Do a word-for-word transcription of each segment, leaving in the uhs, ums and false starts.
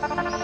杯子。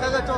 拍个照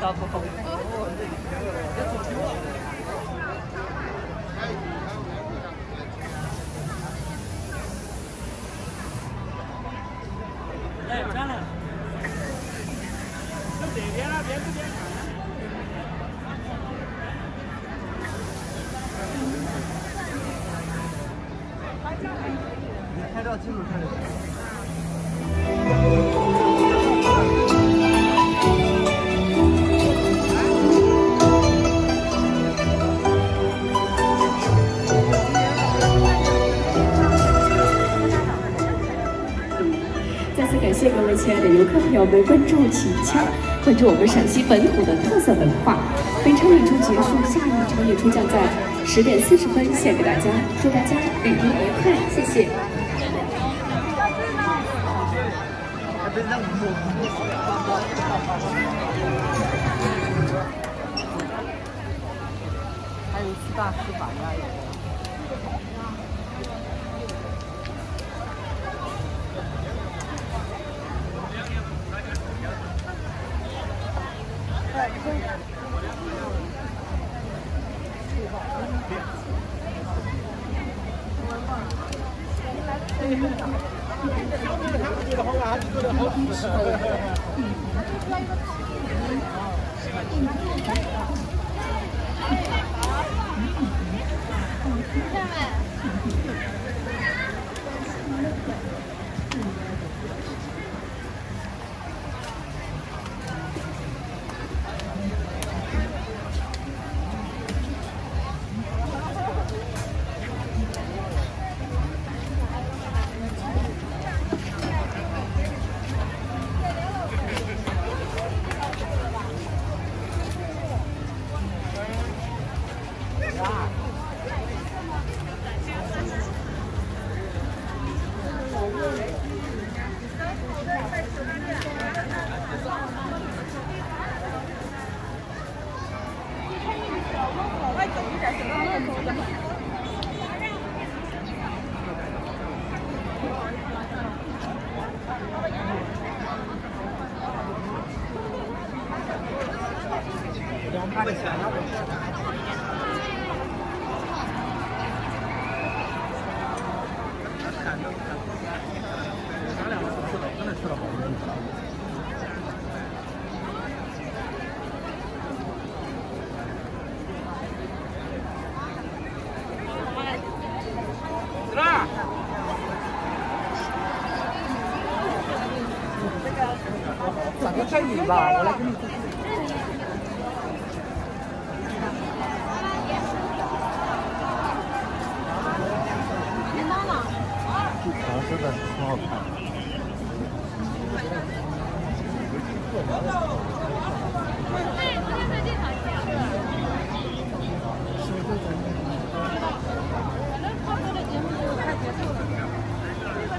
打不好，哎，站了，都这边了，别不别看了。你拍照清楚看就行。 谢谢各位亲爱的游客朋友们关注秦腔，关注我们陕西本土的特色文化。本场演出结束，下一场演出将在十点四十分献给大家，祝大家旅途愉快，谢谢。还有四大书法呀。可以吧，我来给你。这糖真的挺好看的。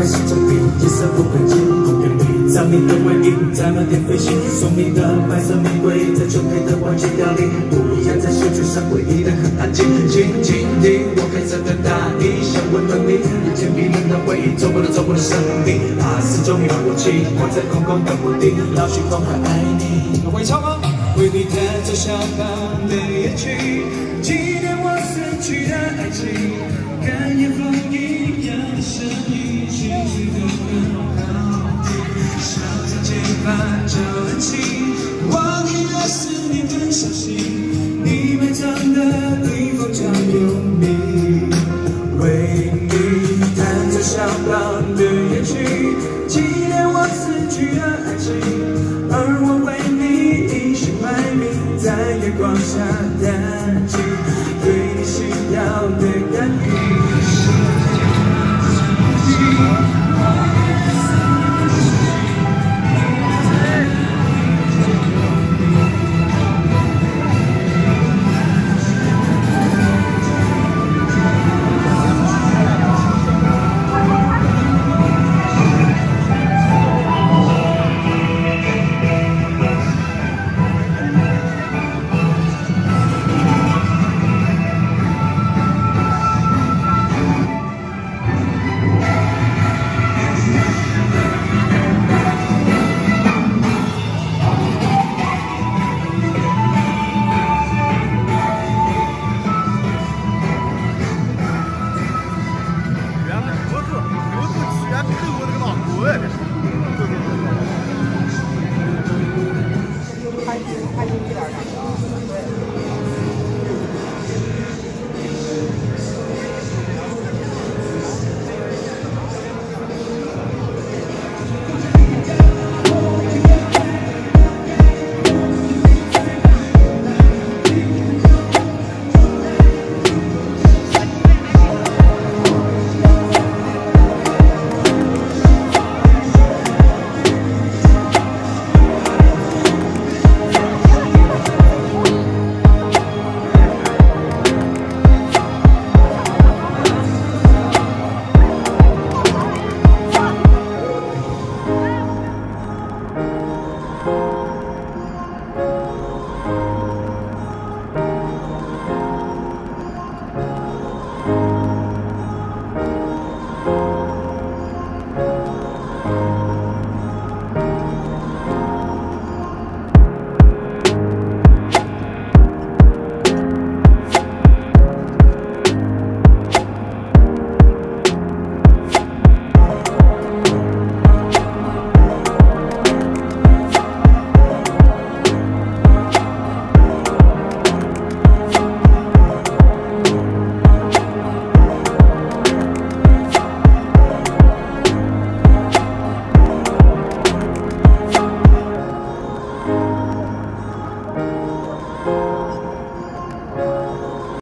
关心着你，夜色不会近，不远离。上面的回音在满天飞行，送你的白色玫瑰在秋天的花季凋零。不一样，在嗅觉上会依然很安静。轻轻听，我黑色的大衣想温暖你，眼前冰冷的回忆走过了走过了生命。啊，四周没有武器，我在空空的墓地，老去风还爱你。会唱吗？为你弹奏肖邦的夜曲，纪念我死去的爱情，甘愿放一样的声音，继续的奔跑。向着前方就很近，往日的思念很小心，你埋葬的地方将有你。为你弹奏肖邦的夜曲，纪念我死去的爱情，而我为你。 埋名在月光下弹琴，对你需要的感应。